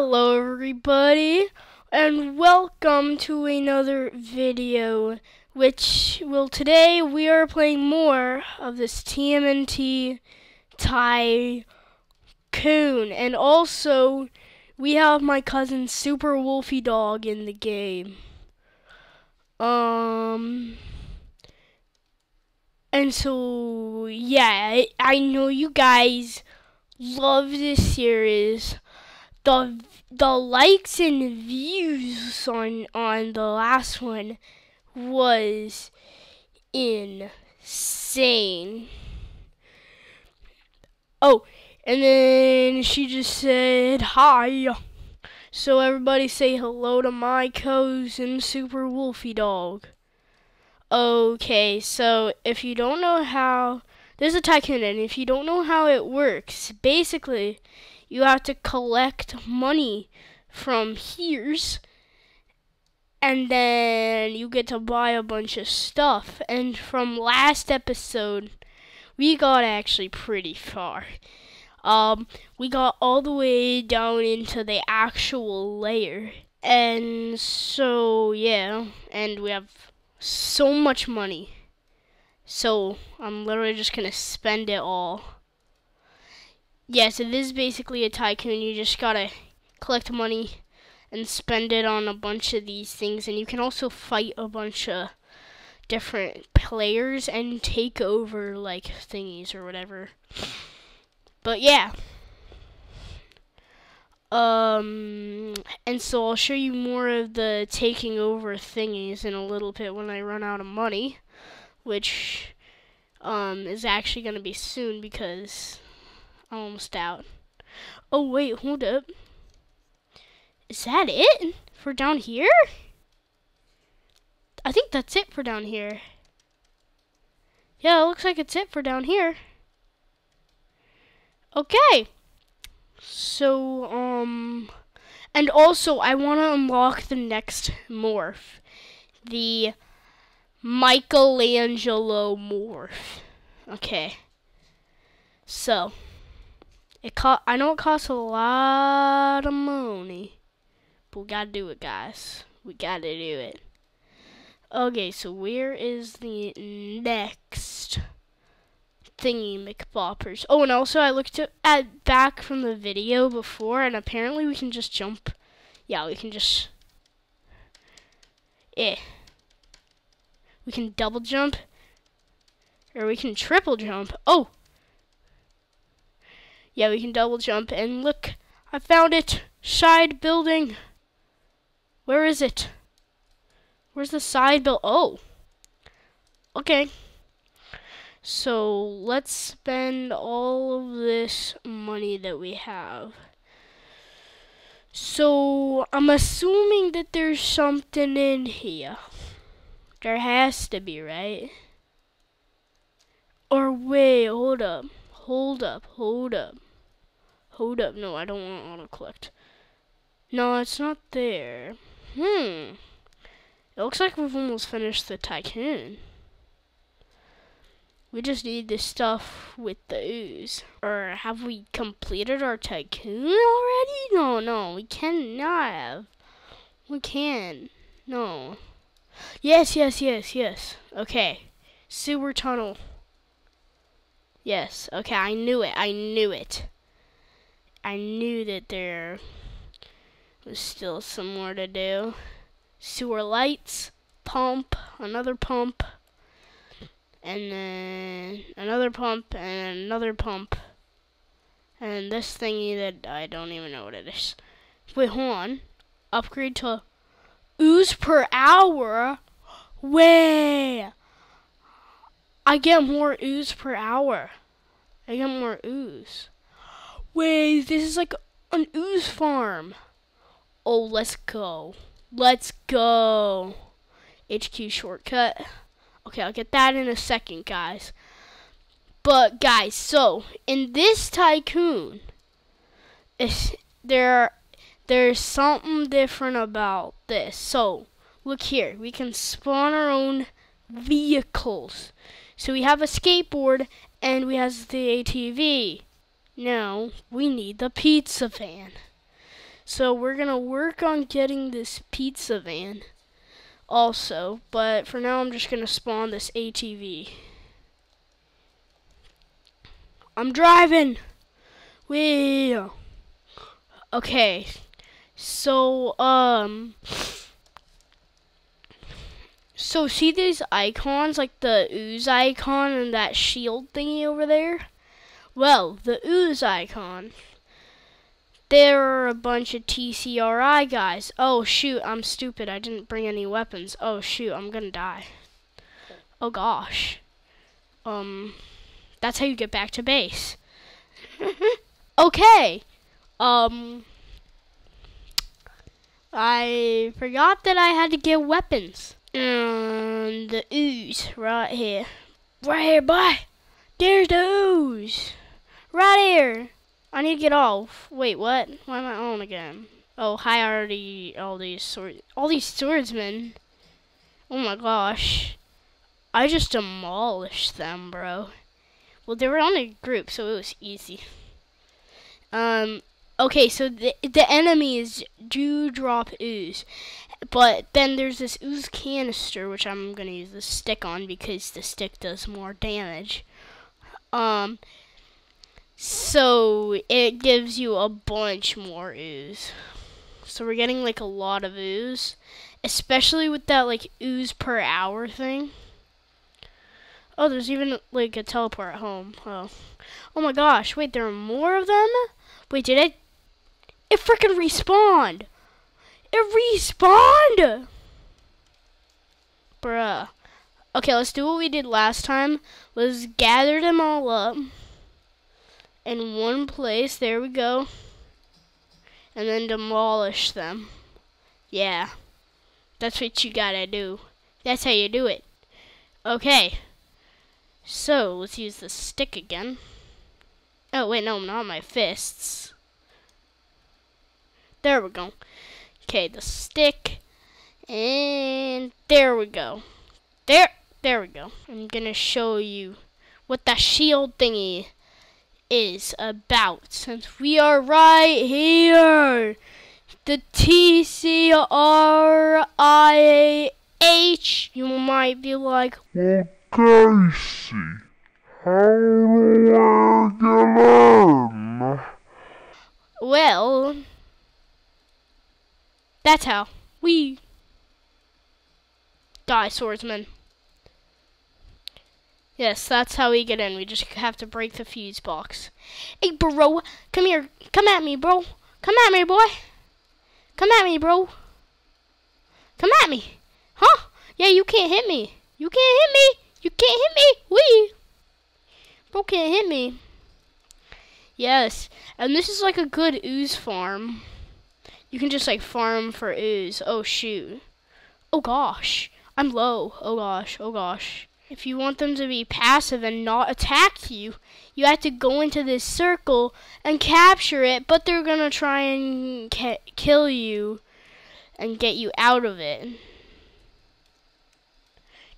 Hello everybody, and welcome to another video, which, well, today we are playing more of this TMNT Tycoon, and also we have my cousin Super Wolfie Dog in the game. And so, yeah, I know you guys love this series. The likes and views on the last one was insane. Oh, and then she just said hi. So everybody say hello to my cousin Super Wolfie Dog. Okay, so if you don't know how, there's a tycoon, and if you don't know how it works, basically you have to collect money from here's, and then you get to buy a bunch of stuff. And from last episode, we got actually pretty far. We got all the way down into the actual layer. And so, yeah, and we have so much money. So I'm literally just going to spend it all. Yeah, so this is basically a tycoon. You just gotta collect money and spend it on a bunch of these things. And you can also fight a bunch of different players and take over, like, thingies or whatever. But, yeah. And so I'll show you more of the taking over thingies in a little bit when I run out of money. Which, is actually gonna be soon because I'm almost out. Oh, wait, hold up. Is that it for down here? I think that's it for down here. Yeah, it looks like it's it for down here. Okay. So, and also I want to unlock the next morph. The Michelangelo morph. Okay. So, I know it costs a lot of money, but we gotta do it, guys. We gotta do it. Okay, so where is the next thingy McBoppers? Oh, and also I looked at back from the video before, and apparently we can just jump. Yeah, we can just... We can double jump, or we can triple jump. Oh! Yeah, we can double jump, and look, I found it. Side building. Where is it? Where's the side build? Oh. Okay. So, let's spend all of this money that we have. So, I'm assuming that there's something in here. There has to be, right? Or wait, hold up. Hold up, hold up. Hold up, no, I don't want auto-collect. No, it's not there. It looks like we've almost finished the tycoon. We just need the stuff with the ooze. Or have we completed our tycoon already? No, we cannot have. We can. No. Yes. Okay. Sewer tunnel. Yes. Okay, I knew it. I knew that there was still some more to do. Sewer lights, pump, another pump, and then another pump, and another pump. And this thingy that I don't even know what it is. Wait, hold on. Upgrade to ooze per hour? Way! I get more ooze per hour. I get more ooze. Wait, this is like an ooze farm. Oh, let's go. Let's go. HQ shortcut. Okay, I'll get that in a second, guys. But, guys, so, in this tycoon, there's something different about this. So, look here. We can spawn our own vehicles. So, we have a skateboard, and we have the ATV. Now, we need the pizza van. So we're going to work on getting this pizza van also, but for now I'm just going to spawn this ATV. I'm driving! Wheel! Okay, so, so see these icons, like the ooze icon and that shield thingy over there? Well, the ooze icon, there are a bunch of TCRI guys. Oh shoot, I'm stupid, I didn't bring any weapons. Oh shoot, I'm gonna die. Oh gosh. That's how you get back to base. Okay. I forgot that I had to get weapons. And the ooze right here. Right here, boy. There's the ooze. Right here. I need to get off. Wait, what? Why am I on again? Oh, hi, already. All these swordsmen. Oh my gosh. I just demolished them, bro. Well, they were on a group, so it was easy. Okay, so the enemy is dewdrop ooze. But then there's this ooze canister, which I'm going to use the stick on because the stick does more damage. So it gives you a bunch more ooze. So we're getting like a lot of ooze, especially with that like ooze per hour thing. Oh, there's even like a teleport at home. Oh my gosh, wait, there are more of them? Wait, did it? It freaking respawned! It respawned! Bruh. Okay, let's do what we did last time. Let's gather them all up in one place. There we go. And then demolish them. Yeah. That's what you gotta do. That's how you do it. Okay. So, let's use the stick again. Oh, wait, no, not my fists. There we go. Okay, the stick. And there we go. There we go. I'm gonna show you what that shield thingy is about, since we are right here. The TCRIH. You might be like, okay, see, how do I get in? Well, that's how we die, swordsman. Yes, that's how we get in. We just have to break the fuse box. Hey, bro, come here. Come at me, bro. Come at me, boy. Come at me, bro. Come at me. Huh? Yeah, you can't hit me. You can't hit me. You can't hit me. Wee. Bro can't hit me. Yes, and this is like a good ooze farm. You can just like farm for ooze. Oh shoot. Oh gosh, I'm low. Oh gosh, oh gosh. If you want them to be passive and not attack you, you have to go into this circle and capture it, but they're gonna try and kill you and get you out of it.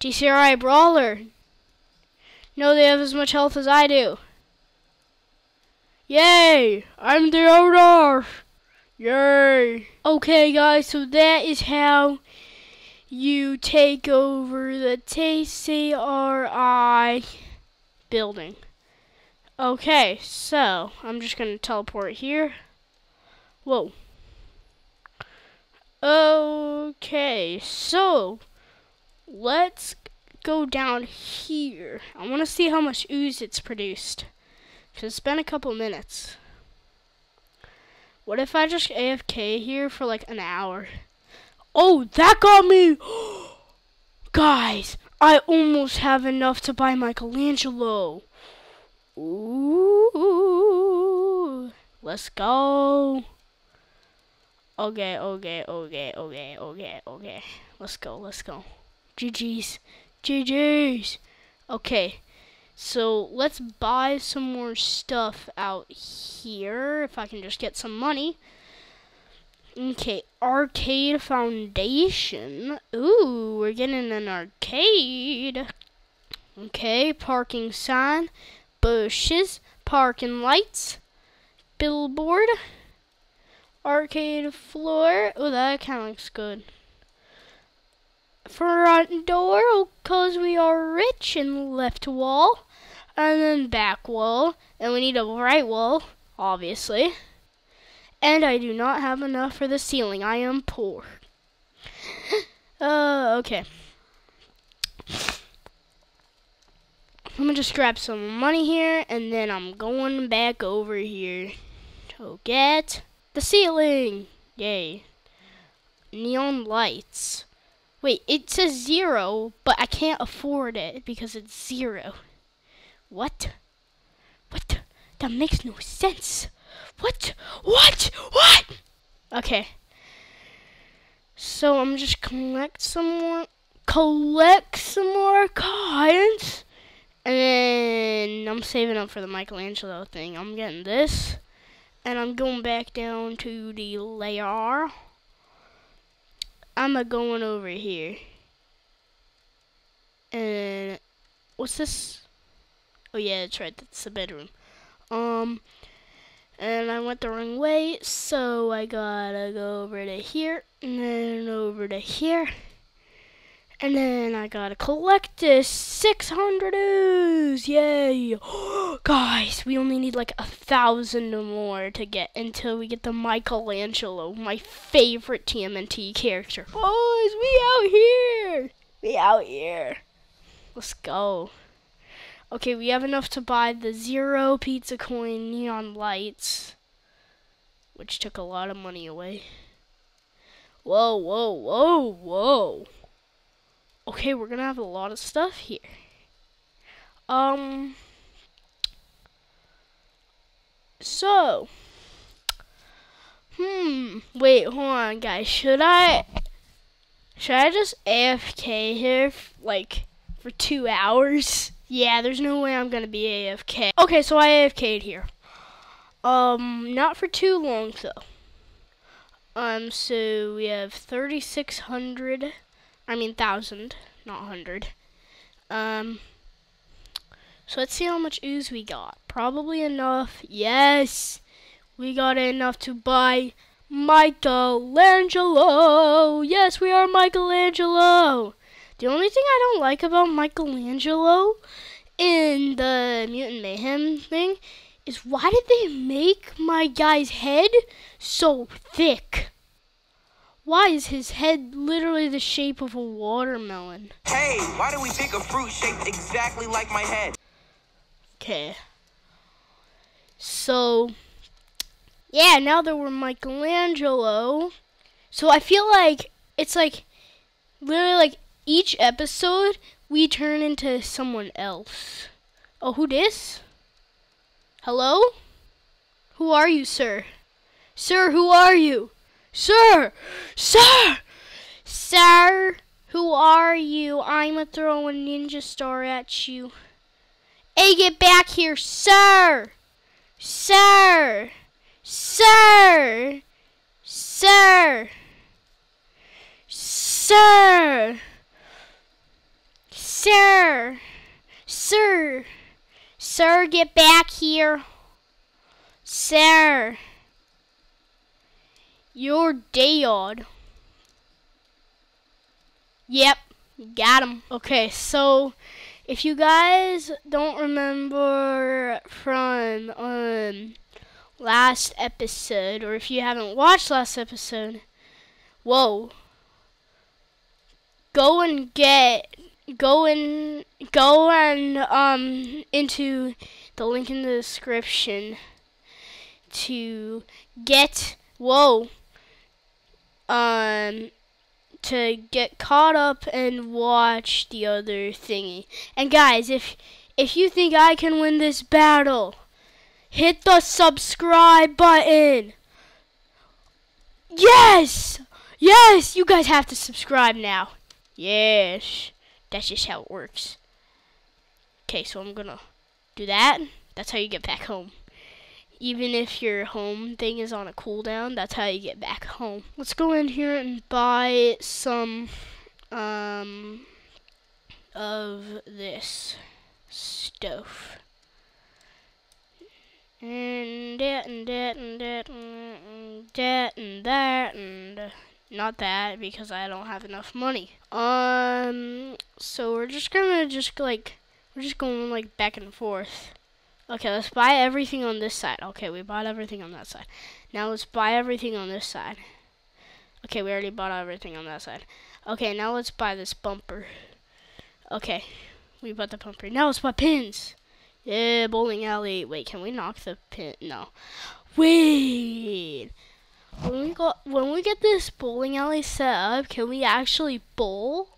TCRI Brawler. No, they have as much health as I do. Yay! I'm the owner! Yay! Okay guys, so that is how you take over the TCRI building. Okay, so I'm just gonna teleport here. Whoa. Okay, so let's go down here. I want to see how much ooze it's produced, because it's been a couple minutes. What if I just AFK here for like an hour? Oh, that got me! Guys, I almost have enough to buy Michelangelo. Ooh, let's go. Okay. Let's go. GG's. Okay, so let's buy some more stuff out here, if I can just get some money. Okay, arcade foundation. Ooh, we're getting an arcade. Okay, parking sign, bushes, parking lights, billboard, Arcade floor. Oh, that kind of looks good. Front door, because we are rich, and left wall. And then back wall. And we need a right wall, obviously. And I do not have enough for the ceiling. I am poor. Okay. I'm gonna just grab some money here, and then I'm going back over here to get the ceiling. Yay. Neon lights. Wait, it says 0, but I can't afford it because it's 0. What? What? That makes no sense. What? What? What? Okay. So I'm just collect some more coins. And then I'm saving up for the Michelangelo thing. I'm getting this. And I'm going back down to the layer. I'm going over here. And what's this? Oh yeah, that's right. That's the bedroom. And I went the wrong way. So I gotta go over to here. And then over to here. And then I gotta collect this 600 ooze, yay! Guys, we only need like 1,000 or more to get until we get the Michelangelo, my favorite TMNT character. Oh, is we out here? We out here. Let's go. Okay, we have enough to buy the 0 pizza coin neon lights, which took a lot of money away. Whoa, whoa, whoa, whoa. Okay, we're gonna have a lot of stuff here. So. Wait, hold on, guys. Should I just AFK here, like, for 2 hours? Yeah, there's no way I'm gonna be AFK. Okay, so I AFK'd here. Not for too long, though. So we have 3,600... I mean 1,000, not 100. So let's see how much ooze we got. Probably enough. Yes! We got enough to buy Michelangelo! Yes, we are Michelangelo! The only thing I don't like about Michelangelo in the Mutant Mayhem thing is why did they make my guy's head so thick? Why is his head literally the shape of a watermelon? Hey, why do we pick a fruit shaped exactly like my head? Okay. So, yeah, now that we're Michelangelo, so I feel like it's like, literally like each episode, we turn into someone else. Oh, who this? Hello? Who are you, sir? Sir, who are you? Sir! Sir! Sir! Who are you? I'm gonna throw a ninja star at you. Hey, get back here, sir! Sir! Sir! Sir! Sir! Sir! Sir! Sir, get back here! Sir! You're dead. Yep, got him. Okay, so if you guys don't remember from last episode, or if you haven't watched last episode, whoa, go into the link in the description to get to get caught up and watch the other thingy. And guys, if you think I can win this battle, hit the subscribe button. Yes! Yes! You guys have to subscribe now. Yes. That's just how it works. Okay, so I'm gonna do that. That's how you get back home. Even if your home thing is on a cooldown, that's how you get back home. Let's go in here and buy some of this stuff. and that and that and that and that and that and not that because I don't have enough money. So we're just gonna going back and forth. Okay, let's buy everything on this side. Okay, we bought everything on that side. Now let's buy everything on this side. Okay, we already bought everything on that side. Okay, now let's buy this bumper. Okay, we bought the bumper. Now let's buy pins. Yeah, bowling alley. Wait, can we knock the pin? No. Wait. When we get this bowling alley set up, can we actually bowl?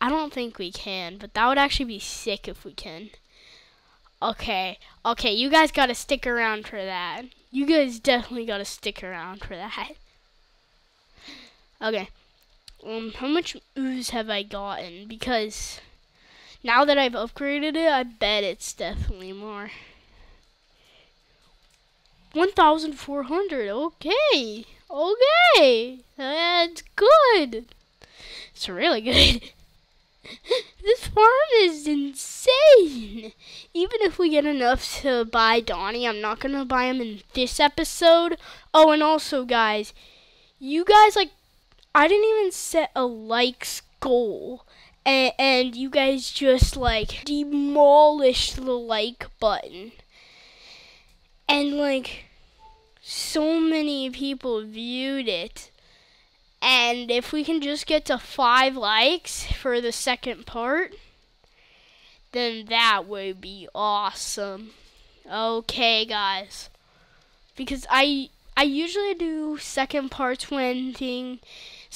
I don't think we can, but that would actually be sick if we can. Okay, okay, you guys gotta stick around for that. You guys definitely gotta stick around for that. Okay, how much ooze have I gotten? Because now that I've upgraded it, I bet it's definitely more. 1,400, okay, okay, that's good. It's really good. This farm is insane. Even if we get enough to buy Donnie, I'm not gonna buy him in this episode. Oh, and also guys, you guys, like, I didn't even set a likes goal, and you guys just like demolished the like button, and like so many people viewed it. And if we can just get to 5 likes for the second part, then that would be awesome. Okay, guys. Because I usually do second parts when things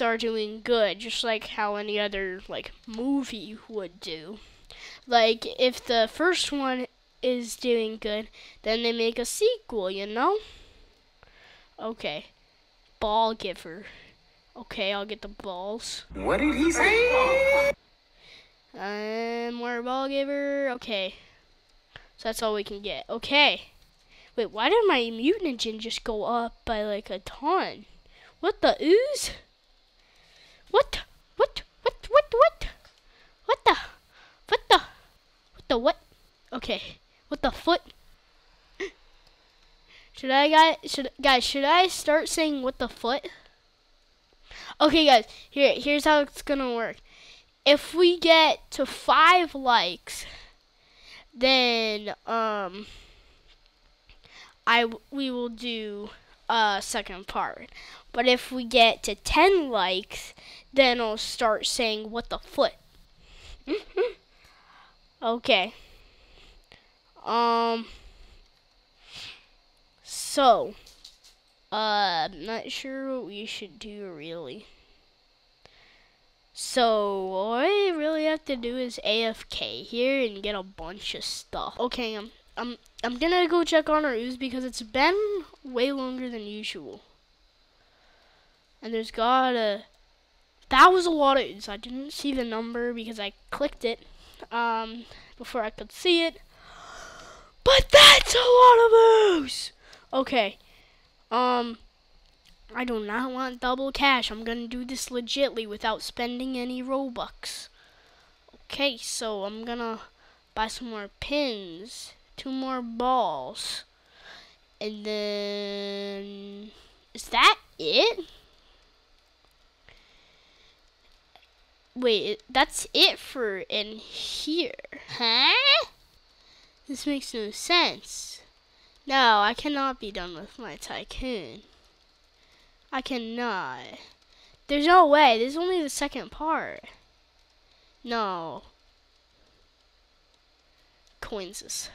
are doing good, just like how any other, like, movie would do. Like, if the first one is doing good, then they make a sequel, you know? Okay. Ball giver. Okay, I'll get the balls. What did he say? More ball giver. Okay. So that's all we can get. Okay. Wait, why did my mutagen just go up by like a ton? What the ooze? What? What? Okay. What the foot? Should I start saying what the foot? Okay, guys, here's how it's gonna work. If we get to 5 likes, then we will do a second part. But if we get to 10 likes, then I'll start saying what the foot. Okay. So. I'm not sure what we should do, really. So, all I really have to do is AFK here and get a bunch of stuff. Okay, I'm gonna go check on our ooze because it's been way longer than usual. And there's gotta... That was a lot of ooze. I didn't see the number because I clicked it before I could see it. But that's a lot of ooze! Okay. I do not want double cash. I'm gonna do this legitly without spending any Robux. Okay, so I'm gonna buy some more pins, 2 more balls, and then is that it? Wait, that's it for in here, huh? This makes no sense. No, I cannot be done with my tycoon. I cannot. There's no way. This is only the second part. No. Coinses.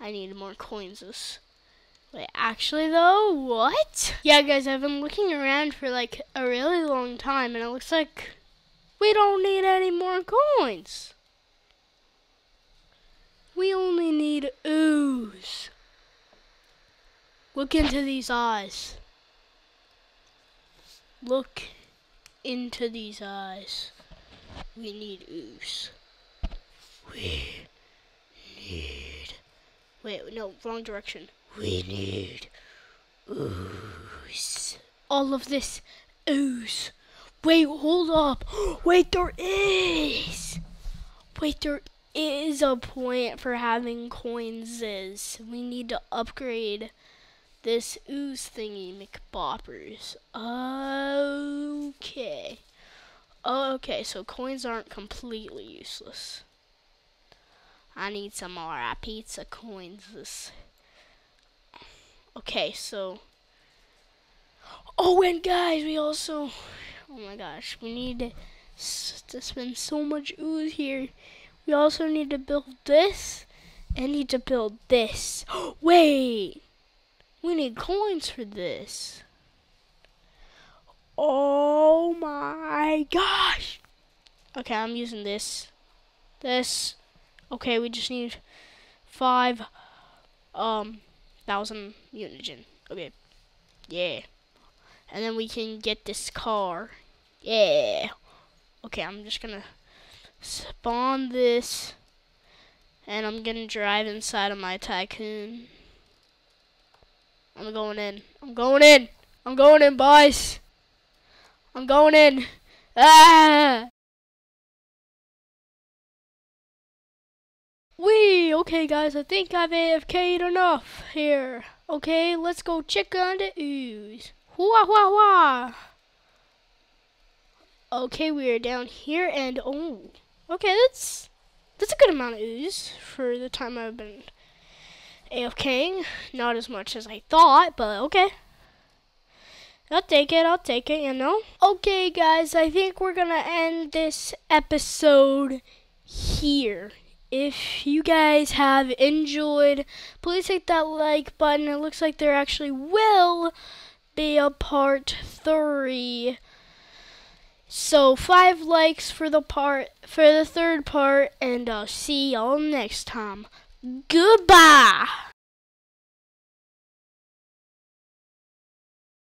I need more coinses. Wait, actually though, what? Yeah, guys, I've been looking around for like a really long time, and it looks like we don't need any more coins. We only need ooze. Look into these eyes. Look into these eyes. We need ooze. We need... Wait, no, wrong direction. We need ooze. All of this ooze. Wait, hold up. Wait, there is. is a point for having coins is. We need to upgrade this ooze thingy McBoppers. Okay. Okay, so coins aren't completely useless. I need some more pizza coins. Okay, so... Oh, and guys, we also... Oh my gosh, we need to spend so much ooze here. We also need to build this. And need to build this. Wait! We need coins for this. Oh my gosh. Okay, I'm using this. This. Okay, we just need 5,000 Unigen. Okay. Yeah. And then we can get this car. Yeah. Okay, I'm just gonna spawn this. And I'm gonna drive inside of my tycoon. I'm going in. I'm going in. I'm going in, boys. I'm going in. Ah! Wee! Okay, guys, I think I've AFK'd enough here. Okay, let's go check on the ooze. Wah, wah, wah! Okay, we are down here, and oh. Okay, that's a good amount of ooze for the time I've been AFKing. Not as much as I thought, but okay. I'll take it, you know? Okay, guys, I think we're gonna end this episode here. If you guys have enjoyed, please hit that like button. It looks like there actually will be a part 3. So 5 likes for the third part, and I'll see y'all next time. Goodbye!